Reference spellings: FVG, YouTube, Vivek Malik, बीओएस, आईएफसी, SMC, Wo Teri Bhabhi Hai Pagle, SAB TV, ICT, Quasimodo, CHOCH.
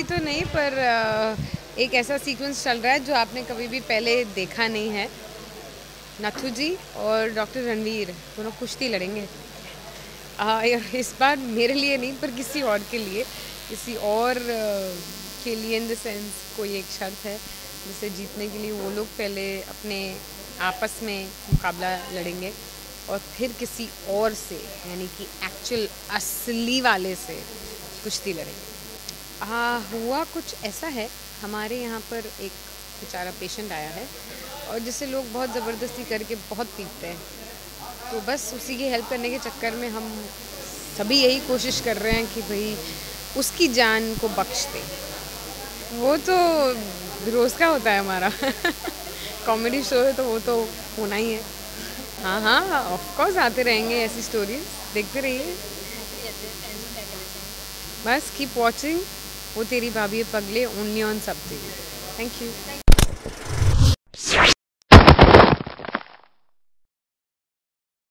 अभी तो नहीं, पर एक ऐसा सीक्वेंस चल रहा है जो आपने कभी भी पहले देखा नहीं है। नाथू जी और डॉक्टर रणवीर दोनों कुश्ती लड़ेंगे। इस बार मेरे लिए नहीं, पर किसी और के लिए, किसी और के लिए इन द सेंस कोई एक शर्त है जिसे जीतने के लिए वो लोग पहले अपने आपस में मुकाबला लड़ेंगे और फिर किसी और से, यानी कि एक्चुअल असली वाले से कुश्ती लड़ेंगे। हुआ कुछ ऐसा है, हमारे यहाँ पर एक बेचारा पेशेंट आया है और जिसे लोग बहुत ज़बरदस्ती करके बहुत पीटते हैं, तो बस उसी की हेल्प करने के चक्कर में हम सभी यही कोशिश कर रहे हैं कि भाई उसकी जान को बख्श दे। वो तो रोज़ का होता है हमारा कॉमेडी शो है तो वो तो होना ही है। हाँ, ऑफ कोर्स आते रहेंगे ऐसी स्टोरीज, देखते रहिए। बस कीप वॉचिंग वो तेरी भाभी है पगले, ओनली ऑन सब टीवी। Thank you.